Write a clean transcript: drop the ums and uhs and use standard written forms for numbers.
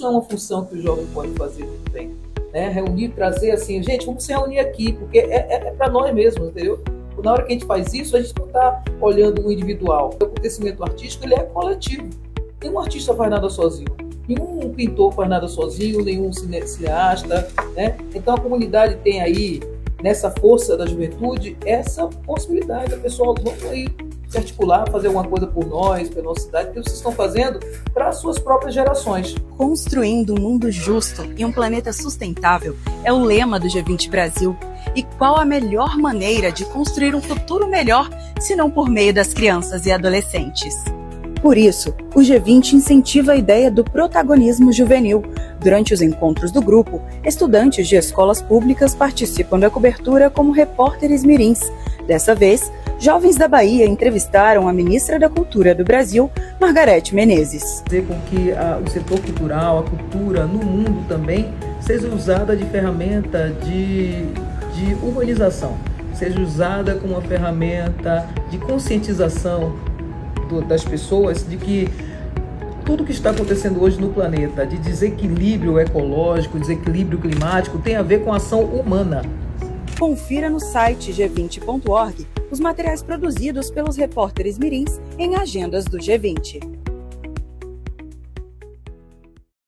Isso não é uma função que o jovem pode fazer muito bem, né? Reunir, trazer assim, gente, vamos se reunir aqui, porque é para nós mesmos, entendeu? Na hora que a gente faz isso, a gente não está olhando o individual. O acontecimento artístico, ele é coletivo. Nenhum artista faz nada sozinho. Nenhum pintor faz nada sozinho, nenhum cineasta, né? Então a comunidade tem aí, nessa força da juventude, essa possibilidade. Pessoal, vamos aí se articular, fazer alguma coisa por nós, pela nossa cidade, que vocês estão fazendo para as suas próprias gerações. Construindo um mundo justo e um planeta sustentável é o lema do G20 Brasil. E qual a melhor maneira de construir um futuro melhor, se não por meio das crianças e adolescentes? Por isso, o G20 incentiva a ideia do protagonismo juvenil. Durante os encontros do grupo, estudantes de escolas públicas participam da cobertura como repórteres mirins. Dessa vez, jovens da Bahia entrevistaram a ministra da Cultura do Brasil, Margareth Menezes. Fazer com que o setor cultural, a cultura no mundo também, seja usada de ferramenta de humanização, seja usada como uma ferramenta de conscientização das pessoas de que tudo que está acontecendo hoje no planeta, de desequilíbrio ecológico, desequilíbrio climático, tem a ver com a ação humana. Confira no site g20.org os materiais produzidos pelos repórteres mirins em agendas do G20.